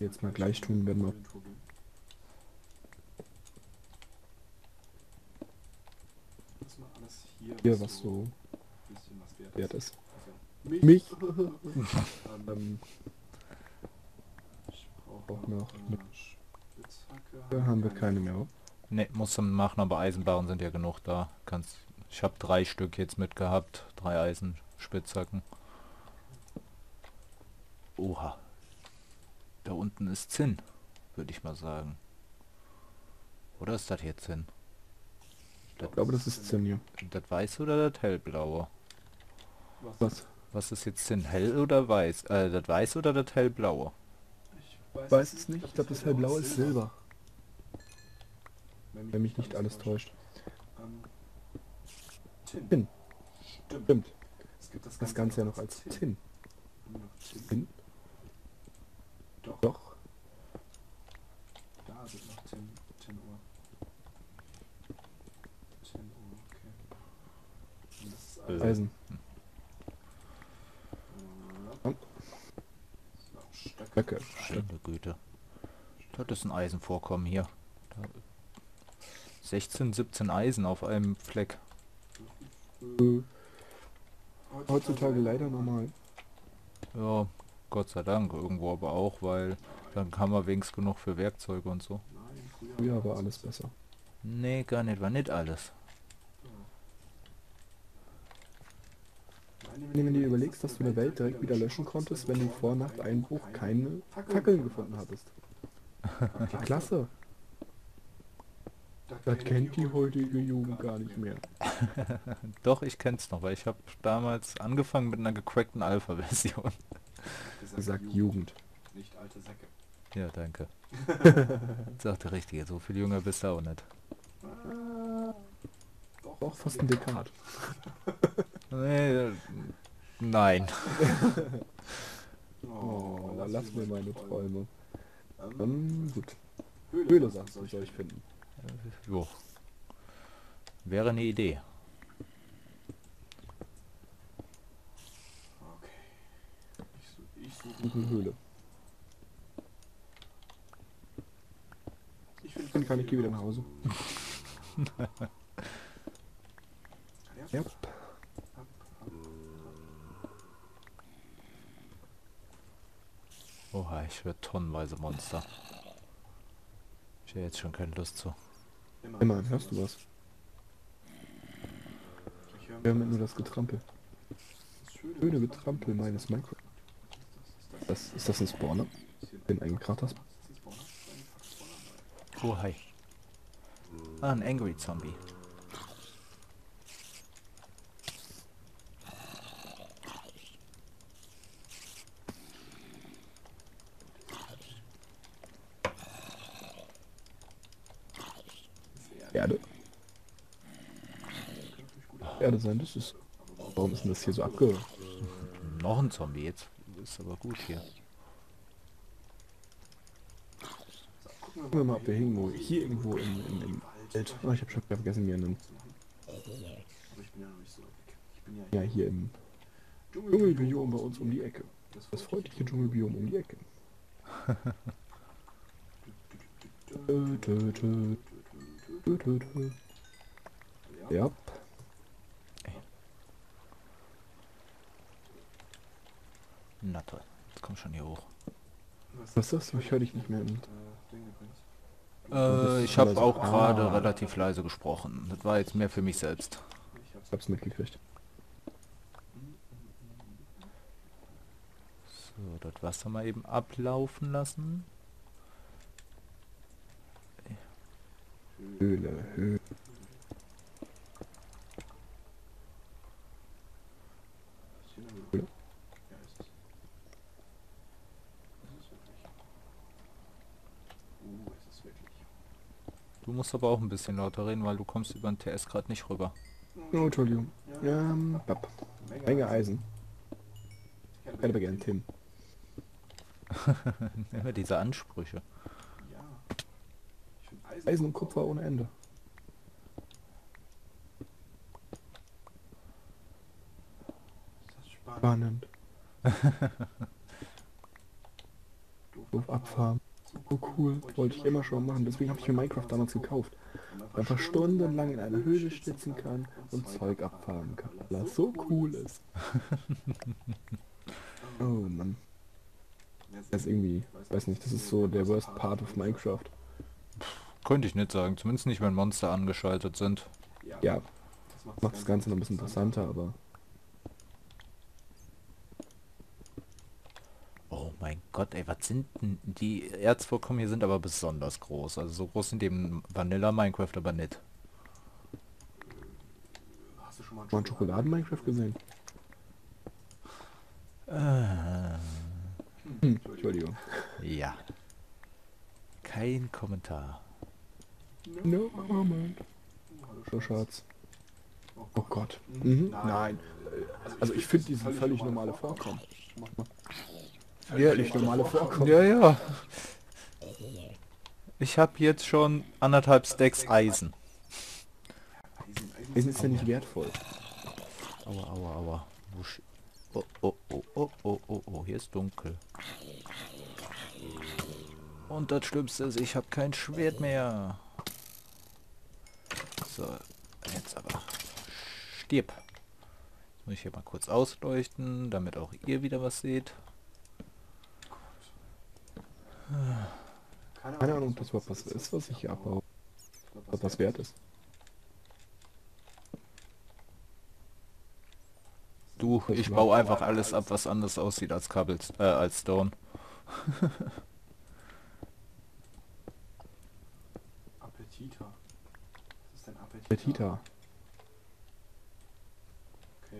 Jetzt mal gleich tun, wenn wir... Hier, was so wert ist. Mich! Ich brauche noch eine Spitzhacke. Da haben wir keine mehr. Ne, musst du machen, aber Eisenbahnen sind ja genug da. Kannst, ich habe 3 Stück jetzt mitgehabt. 3 Eisenspitzhacken. Oha. Da unten ist Zinn, würde ich mal sagen. Oder ist das hier Zinn? Ich glaube, das ist Zinn, ja. Das Weiße oder das Hellblaue? Was? Was ist jetzt Zinn? Hell oder Weiß? Das Weiße oder das Hellblaue? Ich weiß es nicht. Ich glaube, das Hellblaue ist Silber. Wenn mich nicht alles täuscht. Tin. Stimmt. Es gibt das Ganze ja noch als Tin. Tin? Doch. Da sind noch Tin. Tin-Uhr. Eisen. Stöcke. Schöne Güte. Das ist ein Eisenvorkommen hier. 16, 17 Eisen auf einem Fleck. Heutzutage leider normal. Ja, Gott sei Dank. Irgendwo aber auch, weil dann haben wir wenigstens genug für Werkzeuge und so. Früher war alles besser. Nee, gar nicht. War nicht alles. Wenn du dir überlegst, dass du eine Welt direkt wieder löschen konntest, wenn du vor Nachteinbruch keine Fackeln gefunden hattest. Klasse! Das kennt die heutige Jugend gar nicht mehr. Doch, ich kenn's noch, weil ich habe damals angefangen mit einer gecrackten Alpha-Version. Gesagt Jugend. Nicht alte Säcke. Ja, danke. Sagt der Richtige, so viel jünger bist du auch nicht. Auch fast ein Dekat. Nee, nein. Oh, lass mir meine Träume. Gut. Höhle soll ich finden. Jo. Wäre eine Idee. Okay. Ich suche eine Höhle. Dann kann ich hier wieder nach Hause. Ja. Oha, ich werde tonnenweise Monster. Ich habe jetzt schon keine Lust zu. Immerhin, hörst du was? Ich höre nur das Getrampel. Das schöne Getrampel meines Minecraft. Ist das ein Spawner? Bin ein Krater. Oh, hi. Ah, ein Angry Zombie. Erde. Erde sein, das ist... Warum ist denn das hier so abge... Noch ein Zombie jetzt. Ist aber gut hier. Gucken wir mal, ob wir hier irgendwo im Wald... Oh, ich hab schon vergessen, mir einen... Ja, hier im Dschungelbiom bei uns um die Ecke. Das freundliche Dschungelbiom um die Ecke. Ja. Na toll, jetzt komm schon hier hoch. Was ist das? Ich höre dich nicht mehr. Ich habe auch gerade relativ leise gesprochen. Das war jetzt mehr für mich selbst. Ich hab's mitgekriegt. So, das Wasser mal eben ablaufen lassen. Höhle. Du musst aber auch ein bisschen lauter reden, weil du kommst über den TS gerade nicht rüber. Oh, Entschuldigung. Menge Eisen. Ich hätte aber gern Tim. Immer diese Ansprüche. Eisen und Kupfer ohne Ende. Spannend. abfarmen. So cool, wollte ich immer schon machen, deswegen habe ich mir Minecraft damals gekauft. Einfach stundenlang in einer Höhle schnitzen kann und Zeug abfarmen kann, weil das so cool ist. Oh Mann. Das ist irgendwie, weiß nicht, das ist so der worst part of Minecraft. Könnte ich nicht sagen, zumindest nicht, wenn Monster angeschaltet sind. Ja, macht das Ganze noch ein bisschen interessanter, aber... Oh mein Gott, ey, was sind denn... Die Erzvorkommen hier sind aber besonders groß. Also so groß sind eben Vanilla Minecraft aber nicht. Hast du schon mal einen Schokoladen Minecraft gesehen? Entschuldigung. Ja. Kein Kommentar. No comment. So Schatz. Oh Gott. Mhm. Nein. Also ich finde, die sind völlig normale Vorkommen. Ehrlich, normale Vorkommen. Ja, ja. Ich habe jetzt schon 1,5 Stacks Eisen. Eisen ist ja nicht wertvoll. Aua, aua, aua. Oh, oh, oh, oh, oh, oh, oh, hier ist dunkel. Und das Schlimmste ist, ich habe kein Schwert mehr. So, jetzt aber. Stirb. Jetzt muss ich hier mal kurz ausleuchten, damit auch ihr wieder was seht. Keine Ahnung, ob das überhaupt was ist, was ich hier abbaue. Ob das wert ist. Du, ich baue einfach alles ab, was anders aussieht als Kabel, als Stone. Appetita. Was ist denn Appetita?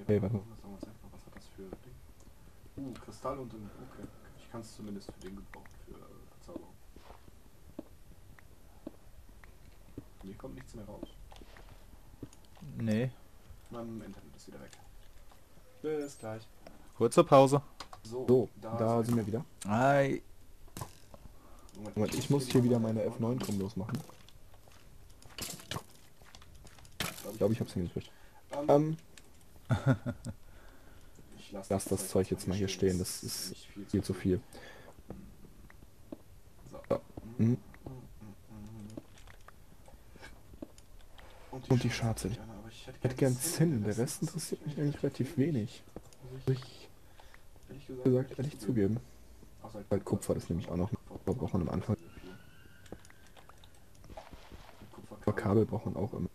Okay, warte mal. Was hat das für ein Ding? Kristall und ein... Okay. Ich kann es zumindest für den gebrauchen, für Verzauberung. Mir kommt nichts mehr raus. Nee. Mein Internet ist wieder weg. Bis gleich. Kurze Pause. So, da sind wir wieder. Hi. Moment, ich muss hier wieder meine F9-Com losmachen. Ich glaube, ich habe es hingekriegt. Ich lasse das Zeug jetzt mal hier stehen, das ist viel zu viel. So. Und die Scharze. Ich hätte gern Zinn, der Rest interessiert mich eigentlich relativ wenig. Ich gesagt, ehrlich zugeben. Weil Kupfer ist nämlich auch noch, braucht man am Anfang. Kupferkabel braucht man auch immer.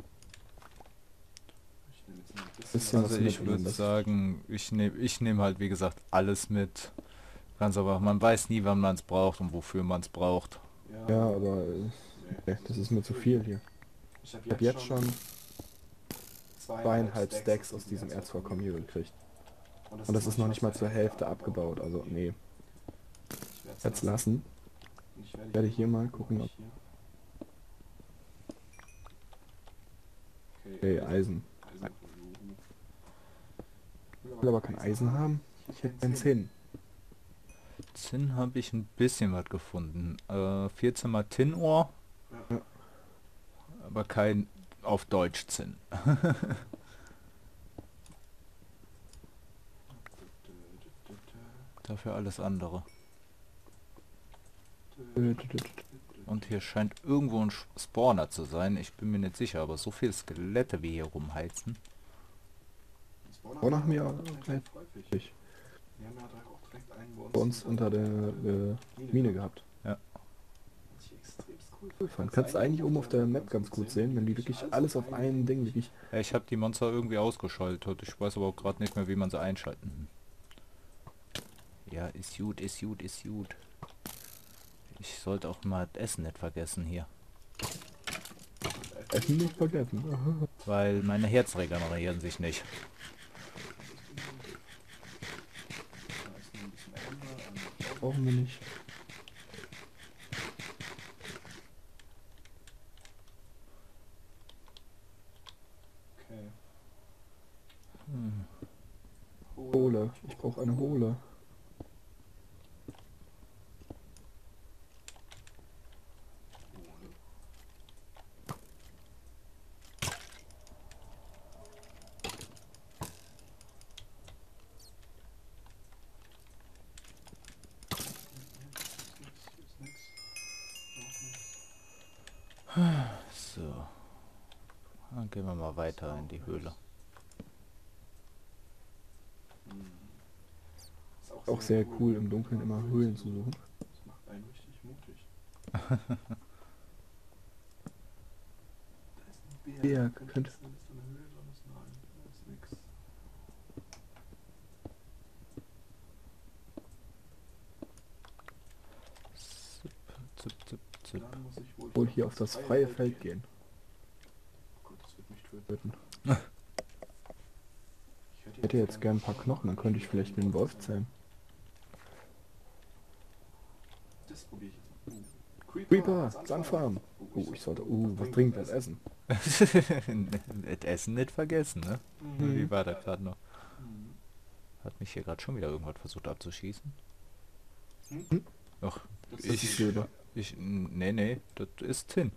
Also ich würde sagen, ich nehme halt wie gesagt alles mit. Ganz aber, man weiß nie, wann man es braucht und wofür man es braucht. Ja, aber das ist mir zu viel hier. Ich habe jetzt schon 2,5 Stacks aus diesem Erzvorkommen hier gekriegt. Und das ist noch nicht mal zur Hälfte abgebaut, also nee. Ich werde es lassen. Ich werde hier mal gucken, ob... Okay, Eisen. Ich will aber kein Eisen haben. Ich hätte kein Zinn. Zinn habe ich ein bisschen was gefunden. 14 mal Tinnohr. Ja. Aber kein... auf Deutsch Zinn. Dafür alles andere. Und hier scheint irgendwo ein Spawner zu sein. Ich bin mir nicht sicher, aber so viele Skelette wie hier rumheizen. Spawner haben wir auch gleich häufig. Wir haben ja auch direkt einen bei uns unter der Mine gehabt. Ja. Kannst du eigentlich oben auf der Map ganz gut sehen, wenn die wirklich alles auf einem Ding wirklich... Ja, ich habe die Monster irgendwie ausgeschaltet, ich weiß aber auch gerade nicht mehr, wie man sie einschalten. Ja, ist gut, ist gut, ist gut. Ich sollte auch mal das Essen nicht vergessen hier. Essen nicht vergessen? Weil meine Herzen regenerieren sich nicht. Brauchen wir nicht. Hohle. Ich brauche eine Hohle. So. Dann gehen wir mal weiter in die Höhle. Auch sehr cool, im Dunkeln immer Höhlen zu suchen. Das macht einen richtig mutig. Da ist ein Berg. Ja, könnte. Wohl hier auf das freie Feld gehen. Oh Gott, das wird mich töten. Ich hätte jetzt gern ein paar Knochen, dann könnte ich vielleicht mit dem Wolf zählen. Das probiere ich jetzt mal. Creeper, Sandfarm. Ich sollte... was trinkt das Essen? Das Essen nicht vergessen, ne? Wie war das gerade noch? Hat mich hier gerade schon wieder irgendwas versucht abzuschießen. Ach, ich... Nee, das ist Tin.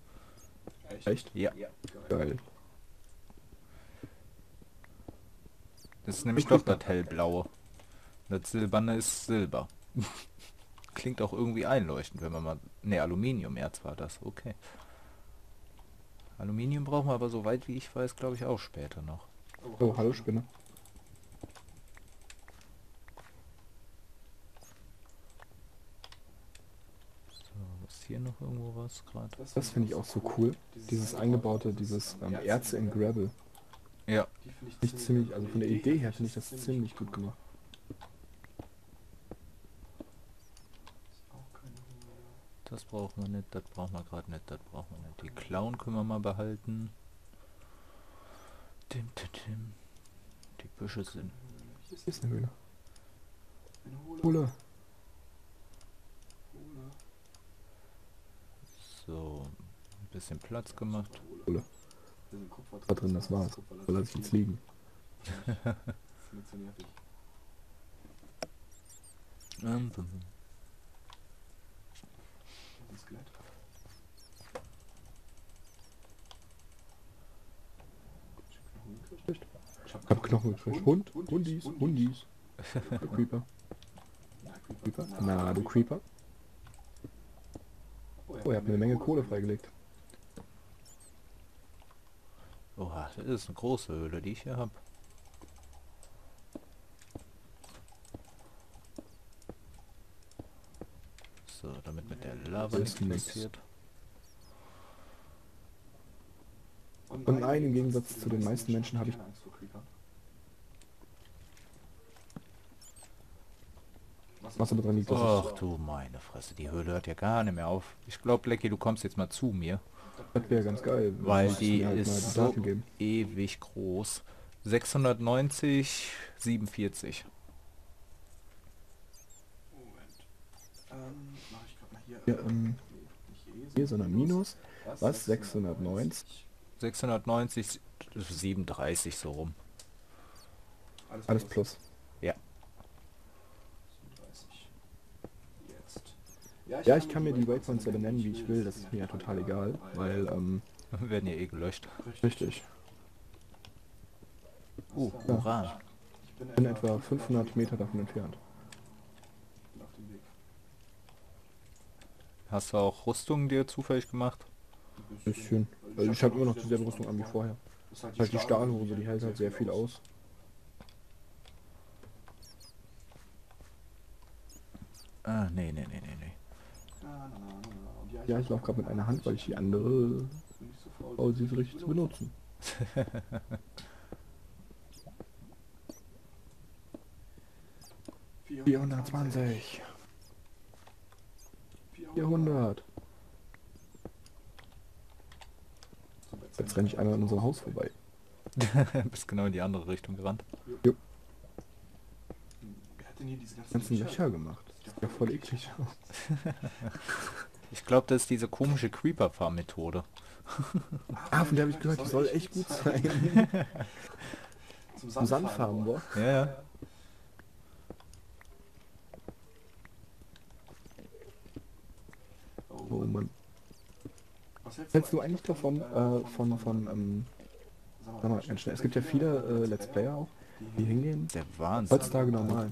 Echt? Ja. Geil. Das ist nämlich doch das hellblaue. Das silberne ist Silber. Klingt auch irgendwie einleuchtend, wenn man mal... Ne, Aluminiumerz war das. Okay. Aluminium brauchen wir aber, soweit wie ich weiß, glaube ich auch später noch. Oh, hallo Spinne. Hier noch irgendwo was gerade. Das finde ich auch so cool. Dieses eingebaute, dieses Erze in Gravel. Ja. Die finde ich ziemlich, also von der Idee her finde ich das ziemlich gut gemacht. Das brauchen wir nicht, das brauchen wir gerade nicht, das brauchen wir nicht. Die Klauen können wir mal behalten. Die Büsche sind... Hier ist eine Höhle. Eine Höhle. So, ein bisschen Platz gemacht. Da drin, das war's. Da lasse ich jetzt liegen. Ich hab Knochen gekriegt. Hundis. Du Creeper. Na, du Creeper. Oh, ihr habt eine Menge Kohle freigelegt. Oha, das ist eine große Höhle, die ich hier habe. So, damit mit der Lava nichts passiert. Und nein, im Gegensatz zu den meisten Menschen habe ich... Wasser dran liegt. Ach du meine Fresse, die Höhle hört ja gar nicht mehr auf. Ich glaube, Lecky, du kommst jetzt mal zu mir. Das wäre ganz geil. Weil die halt ist so ewig groß. 690, 47. Moment. Mach ich grad mal hier. Hier, sondern Minus. Was? 690? 690, 37 so rum. Alles plus. Ja. Ja, ich kann mir die Waypoints benennen, wie ich will, das ist mir ja total egal, weil, werden ja eh gelöscht. Richtig. Uran. Ja. Ich bin etwa 500 Meter davon entfernt. Hast du auch Rüstungen dir zufällig gemacht? Ein bisschen. Ich habe immer noch dieselbe Rüstung an wie vorher. Halt die Stahlhose, die hält halt sehr viel aus. Ah, nee. Ja, ich laufe gerade mit einer Hand, weil ich die andere... Oh, sie ist richtig zu benutzen. (420) 400. Jetzt renne ich einmal an unserem Haus vorbei. Bist genau in die andere Richtung gerannt. Jo. Wer hat denn hier diese ganzen Löcher gemacht? Das sieht ja voll eklig aus. Ich glaube, das ist diese komische Creeper-Farm-Methode. Von der habe ich gehört, die soll echt gut sein. Zum Sandfarben, boah. Ja. Oh Mann. Was hältst du eigentlich davon, sag mal, ganz schnell, es gibt ja viele Let's Player auch, die hingehen. Der Wahnsinn. Heutzutage normal.